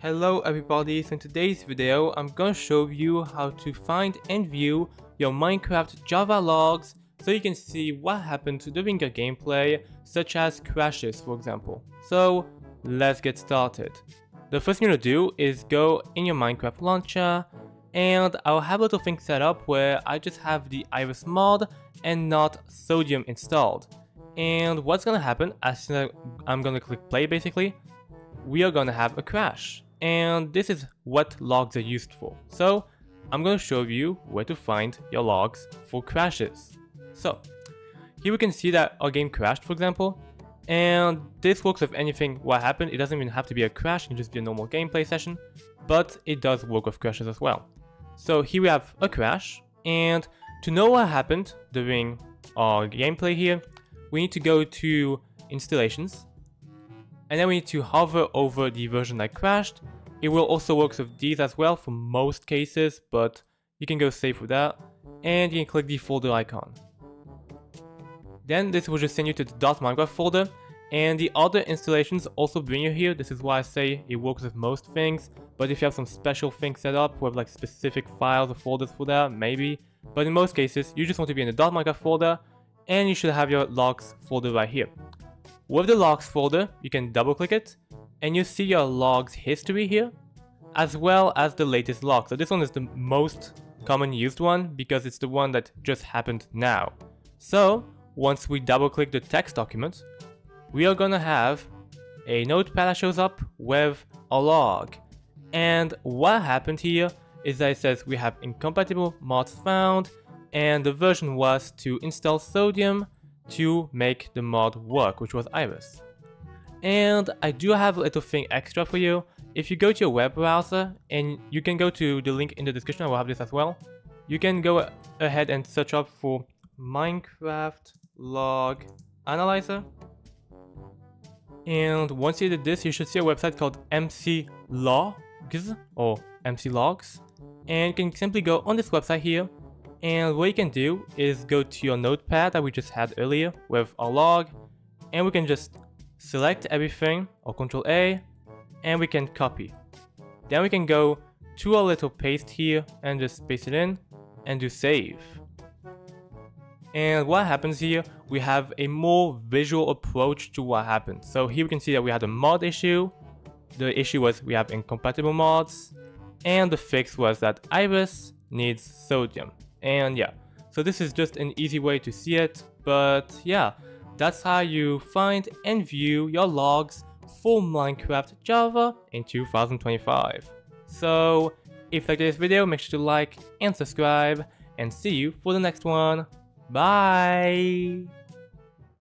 Hello everybody, so in today's video I'm gonna show you how to find and view your Minecraft Java logs so you can see what happens during your gameplay, such as crashes for example. So let's get started. The first thing you're gonna do is go in your Minecraft launcher, and I'll have a little thing set up where I just have the Iris mod and not Sodium installed. And what's gonna happen, as soon as I'm gonna click play basically, we are gonna have a crash. And this is what logs are used for. So I'm going to show you where to find your logs for crashes. So here we can see that our game crashed for example, and this works with anything what happened. It doesn't even have to be a crash, it can just be a normal gameplay session, but it does work with crashes as well. So here we have a crash, and to know what happened during our gameplay here, we need to go to installations, and then we need to hover over the version that crashed. It will also work with these as well for most cases, but you can go save with that, and you can click the folder icon. Then this will just send you to the .minecraft folder, and the other installations also bring you here. This is why I say it works with most things, but if you have some special things set up with like specific files or folders for that, maybe. But in most cases, you just want to be in the .minecraft folder, and you should have your logs folder right here. With the logs folder, you can double click it and you see your logs history here, as well as the latest log. So this one is the most common used one because it's the one that just happened now. So once we double click the text document, we are gonna have a notepad that shows up with a log. And what happened here is that it says we have incompatible mods found, and the version was to install Sodium to make the mod work, which was Iris. And I do have a little thing extra for you. If you go to your web browser, and you can go to the link in the description, I will have this as well, you can go ahead and search up for Minecraft Log Analyzer. And once you did this, you should see a website called MC Logs or MC Logs, and you can simply go on this website here. And what you can do is go to your notepad that we just had earlier with our log, and we can just select everything or Ctrl A, and we can copy. Then we can go to our little paste here and just paste it in and do save. And what happens here, we have a more visual approach to what happened. So here we can see that we had a mod issue. The issue was we have incompatible mods, and the fix was that Iris needs Sodium. And yeah, so this is just an easy way to see it, but yeah, that's how you find and view your logs for Minecraft Java in 2025. So if you like this video, make sure to like and subscribe, and see you for the next one. Bye!